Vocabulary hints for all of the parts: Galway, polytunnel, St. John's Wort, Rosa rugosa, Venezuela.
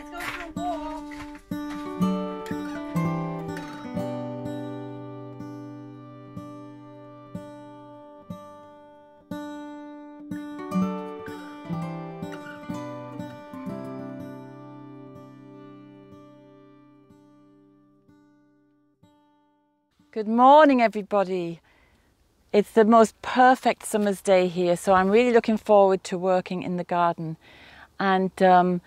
Let's go for a walk. Good morning, everybody. It's the most perfect summer's day here, so I'm really looking forward to working in the garden. And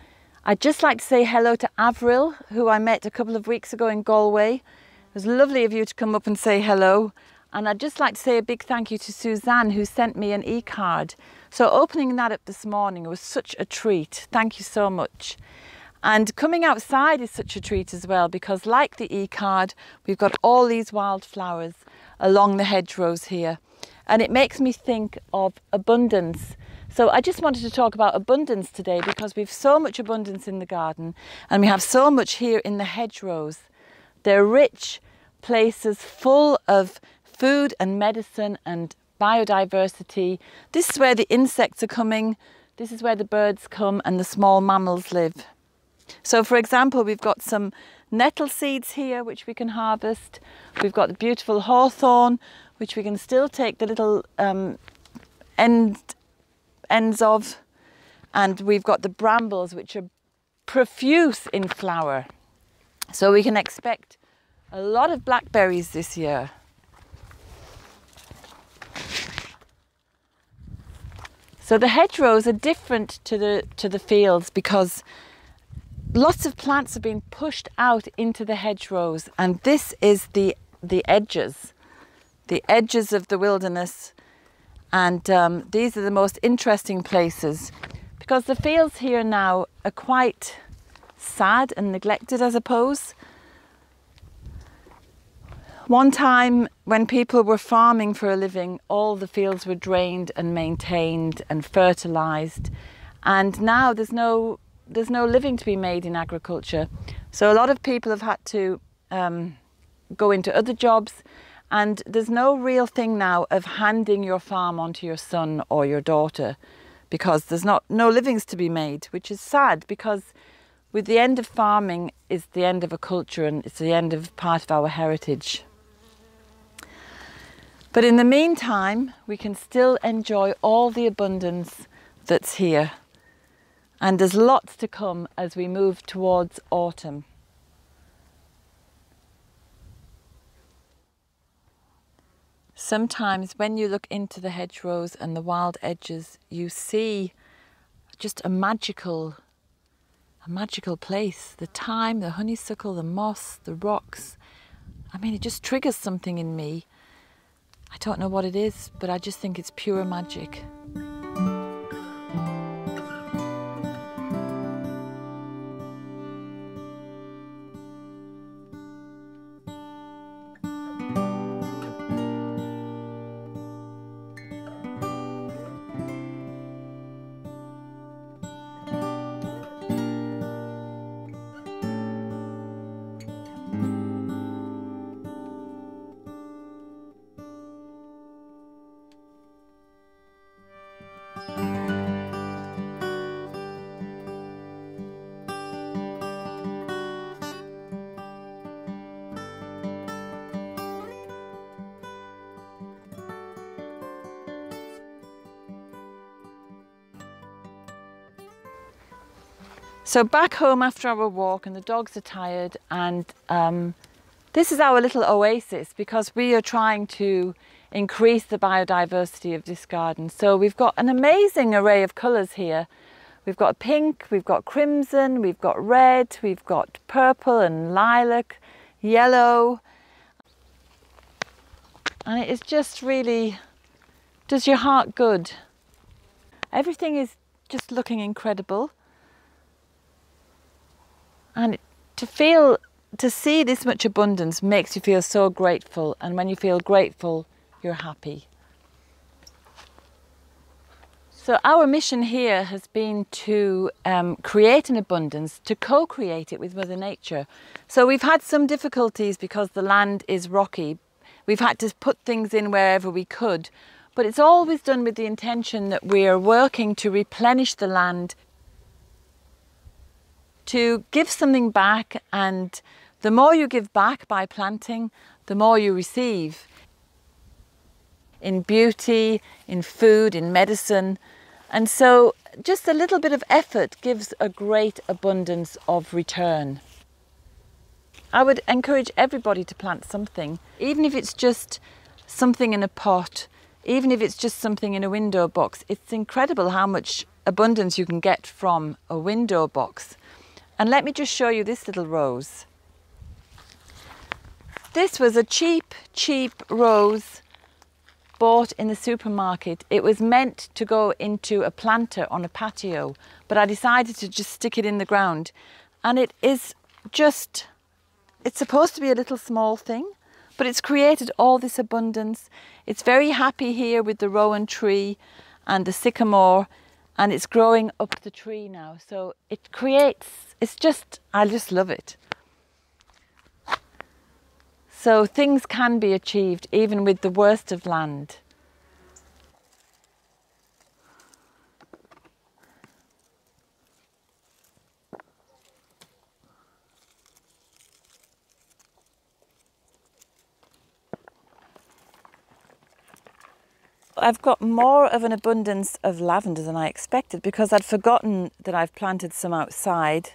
I'd just like to say hello to Avril, who I met a couple of weeks ago in Galway. It was lovely of you to come up and say hello. And I'd just like to say a big thank you to Suzanne, who sent me an e-card. So opening that up this morning was such a treat. Thank you so much. And coming outside is such a treat as well, because like the e-card, we've got all these wildflowers along the hedgerows here. And it makes me think of abundance. So I just wanted to talk about abundance today, because we've so much abundance in the garden and we have so much here in the hedgerows. They're rich places full of food and medicine and biodiversity. This is where the insects are coming. This is where the birds come and the small mammals live. So for example, we've got some nettle seeds here which we can harvest. We've got the beautiful hawthorn, which we can still take the little ends of. And we've got the brambles, which are profuse in flower. So we can expect a lot of blackberries this year. So the hedgerows are different to the fields, because lots of plants have been pushed out into the hedgerows, and this is the edges of the wilderness. And these are the most interesting places, because the fields here now are quite sad and neglected, I suppose. One time when people were farming for a living, all the fields were drained and maintained and fertilized, and now there's no living to be made in agriculture. So a lot of people have had to go into other jobs, and there's no real thing now of handing your farm on to your son or your daughter, because there's no livings to be made, which is sad, because with the end of farming is the end of a culture, and it's the end of part of our heritage. But in the meantime, we can still enjoy all the abundance that's here. And there's lots to come as we move towards autumn. Sometimes when you look into the hedgerows and the wild edges, you see just a magical place. The thyme, the honeysuckle, the moss, the rocks. I mean, it just triggers something in me. I don't know what it is, but I just think it's pure magic. So back home after our walk, and the dogs are tired, and this is our little oasis, because we are trying to increase the biodiversity of this garden. So we've got an amazing array of colours here. We've got pink, we've got crimson, we've got red, we've got purple and lilac, yellow. And it is just really, does your heart good. Everything is just looking incredible. And to see this much abundance makes you feel so grateful. And when you feel grateful, you're happy. So our mission here has been to create an abundance, to co-create it with Mother Nature. So we've had some difficulties because the land is rocky. We've had to put things in wherever we could, but it's always done with the intention that we are working to replenish the land to give something back, and the more you give back by planting, the more you receive. In beauty, in food, in medicine. And so just a little bit of effort gives a great abundance of return. I would encourage everybody to plant something, even if it's just something in a pot, even if it's just something in a window box. It's incredible how much abundance you can get from a window box. And let me just show you this little rose. This was a cheap rose bought in the supermarket. It was meant to go into a planter on a patio, but I decided to just stick it in the ground. And it is just, it's supposed to be a little small thing, but it's created all this abundance. It's very happy here with the rowan tree and the sycamore, and it's growing up the tree now. So it creates, it's just, I just love it. So things can be achieved even with the worst of land. I've got more of an abundance of lavender than I expected because I'd forgotten that I've planted some outside.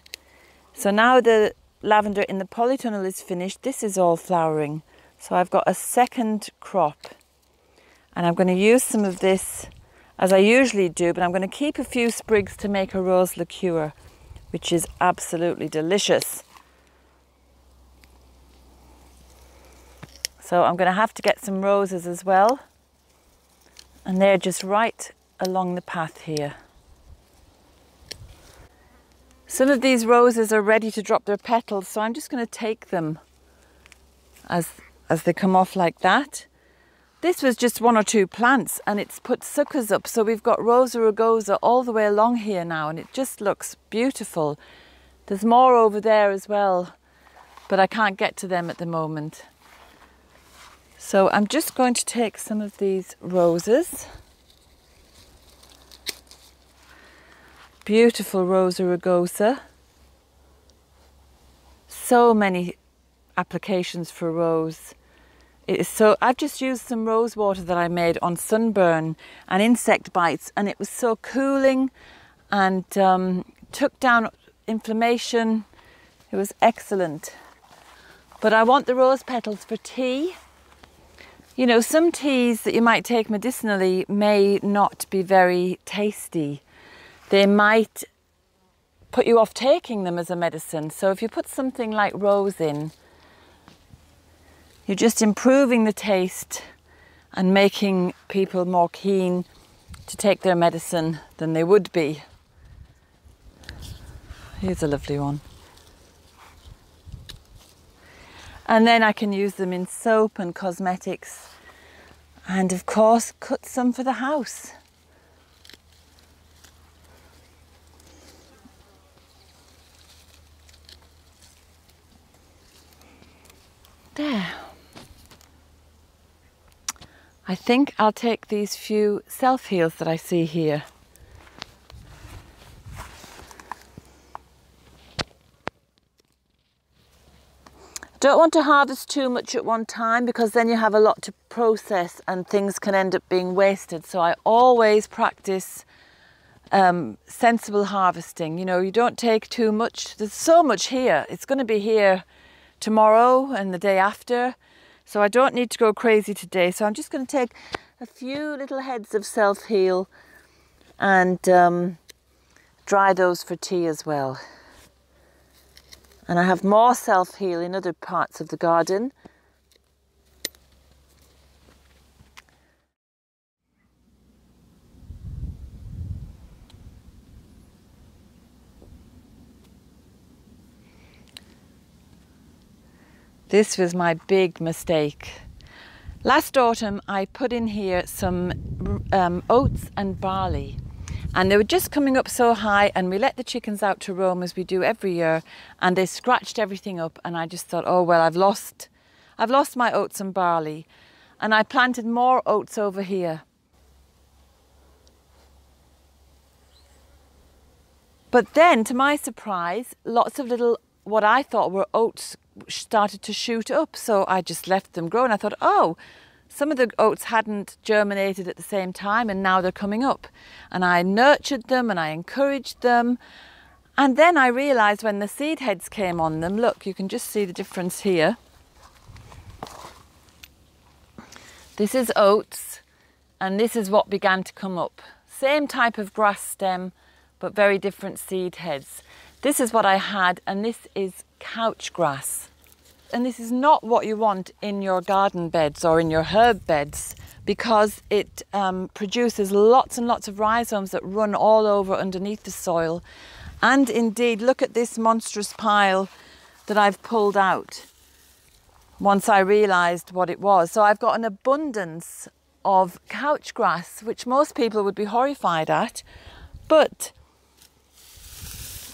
So now the lavender in the polytunnel is finished. This is all flowering. So I've got a second crop, and I'm going to use some of this as I usually do, but I'm going to keep a few sprigs to make a rose liqueur, which is absolutely delicious. So I'm going to have to get some roses as well. And they're just right along the path here. Some of these roses are ready to drop their petals, so I'm just going to take them as they come off like that. This was just one or two plants, and it's put suckers up, so we've got Rosa rugosa all the way along here now, and it just looks beautiful. There's more over there as well, but I can't get to them at the moment. So I'm just going to take some of these roses. Beautiful Rosa rugosa. So many applications for rose. It is so, I've just used some rose water that I made on sunburn and insect bites, and it was so cooling and took down inflammation. It was excellent. But I want the rose petals for tea. You know, some teas that you might take medicinally may not be very tasty. They might put you off taking them as a medicine. So if you put something like rose in, you're just improving the taste and making people more keen to take their medicine than they would be. Here's a lovely one. And then I can use them in soap and cosmetics. And of course, cut some for the house. There. I think I'll take these few self-heals that I see here. Don't want to harvest too much at one time because then you have a lot to process and things can end up being wasted. So I always practice sensible harvesting. You know, you don't take too much. There's so much here. It's going to be here tomorrow and the day after, so I don't need to go crazy today. So I'm just going to take a few little heads of self-heal and dry those for tea as well. And I have more self-heal in other parts of the garden. This was my big mistake. Last autumn, I put in here some oats and barley, and they were just coming up so high, and we let the chickens out to roam as we do every year, and they scratched everything up, and I just thought, oh well, I've lost my oats and barley. And I planted more oats over here. But then, to my surprise, lots of little, what I thought were oats, started to shoot up. So I just left them grow, and I thought, oh, some of the oats hadn't germinated at the same time, and now they're coming up. And I nurtured them and I encouraged them. And then I realized when the seed heads came on them, look, you can just see the difference here. This is oats, and this is what began to come up. Same type of grass stem, but very different seed heads. This is what I had, and this is couch grass. And this is not what you want in your garden beds or in your herb beds, because it produces lots and lots of rhizomes that run all over underneath the soil. And indeed, look at this monstrous pile that I've pulled out once I realized what it was. So I've got an abundance of couch grass, which most people would be horrified at, but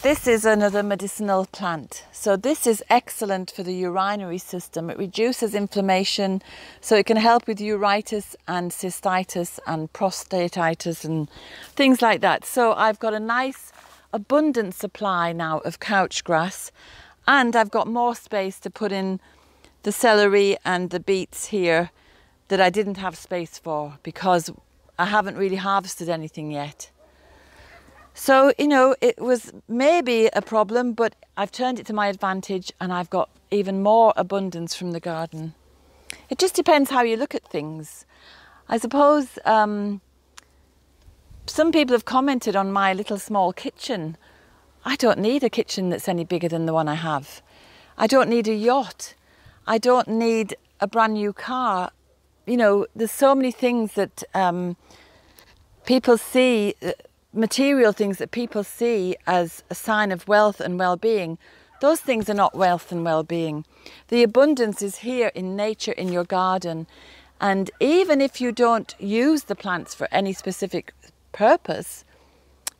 this is another medicinal plant. So this is excellent for the urinary system. It reduces inflammation, so it can help with uritis and cystitis and prostatitis and things like that. So I've got a nice abundant supply now of couch grass, and I've got more space to put in the celery and the beets here that I didn't have space for because I haven't really harvested anything yet. So, you know, it was maybe a problem, but I've turned it to my advantage, and I've got even more abundance from the garden. It just depends how you look at things. I suppose some people have commented on my little small kitchen. I don't need a kitchen that's any bigger than the one I have. I don't need a yacht. I don't need a brand new car. You know, there's so many things that people see, material things that people see as a sign of wealth and well-being. Those things are not wealth and well-being. The abundance is here in nature, in your garden. And even if you don't use the plants for any specific purpose,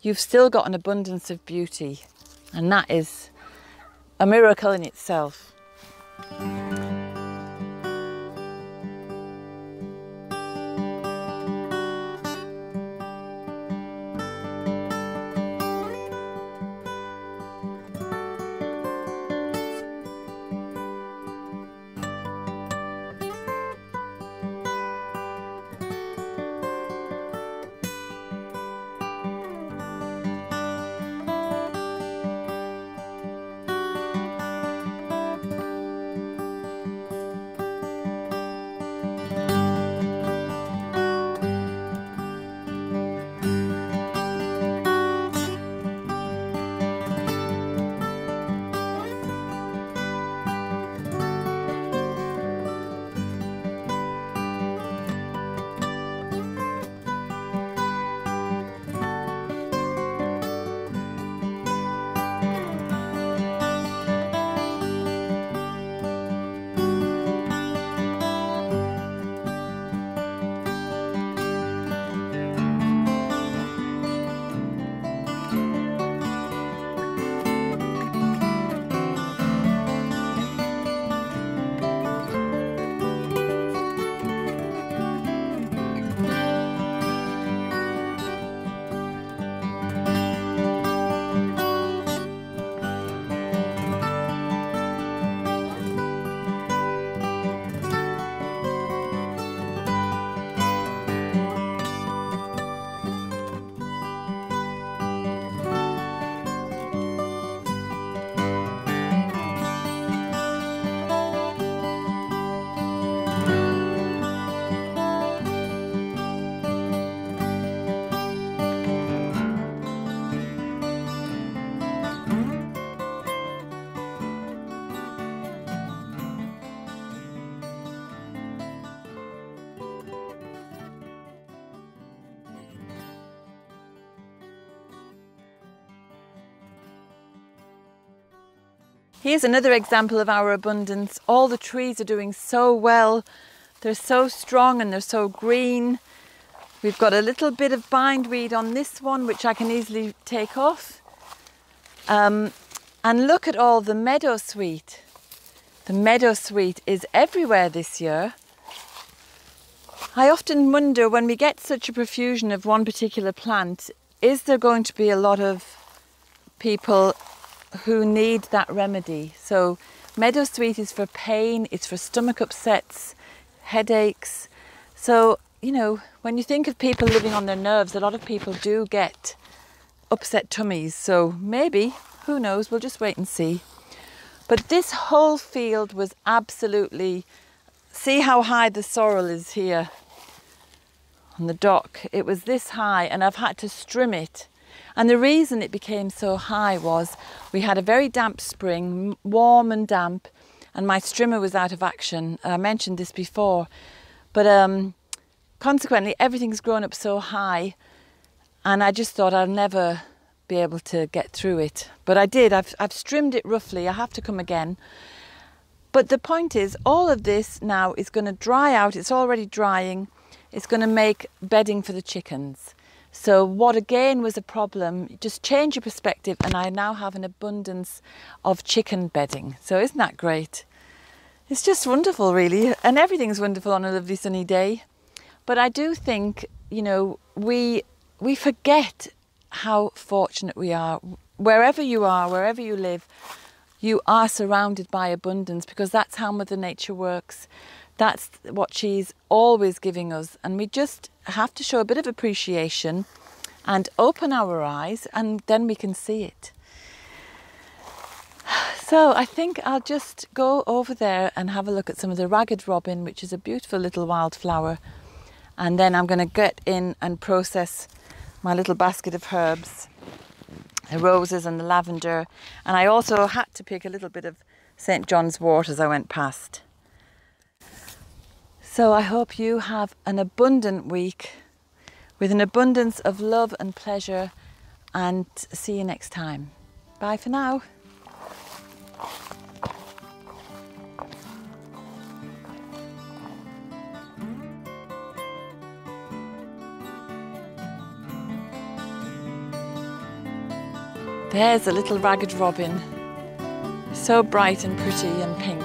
you've still got an abundance of beauty. And that is a miracle in itself. Here's another example of our abundance. All the trees are doing so well. They're so strong and they're so green. We've got a little bit of bindweed on this one, which I can easily take off. And look at all the meadowsweet. The meadowsweet is everywhere this year. I often wonder, when we get such a profusion of one particular plant, is there going to be a lot of people who need that remedy. So meadowsweet is for pain, it's for stomach upsets, headaches. So, you know, when you think of people living on their nerves, a lot of people do get upset tummies. So maybe, who knows, we'll just wait and see. But this whole field was absolutely, see how high the sorrel is here on the dock. It was this high and I've had to trim it. And the reason it became so high was we had a very damp spring, warm and damp, and my strimmer was out of action. I mentioned this before, but consequently everything's grown up so high and I just thought I'll never be able to get through it. But I did, I've trimmed it roughly, I have to come again. But the point is, all of this now is going to dry out, it's already drying, it's going to make bedding for the chickens. So what again was a problem, just change your perspective and I now have an abundance of chicken bedding. So isn't that great? It's just wonderful really, and everything's wonderful on a lovely sunny day. But I do think, you know, we forget how fortunate we are. Wherever you are, wherever you live, you are surrounded by abundance because that's how Mother Nature works. That's what she's always giving us, and we just have to show a bit of appreciation and open our eyes, and then we can see it. So I think I'll just go over there and have a look at some of the ragged robin, which is a beautiful little wildflower, and then I'm going to get in and process my little basket of herbs, the roses and the lavender, and I also had to pick a little bit of St. John's wort as I went past. So I hope you have an abundant week with an abundance of love and pleasure, and see you next time. Bye for now. There's a little ragged robin, so bright and pretty and pink.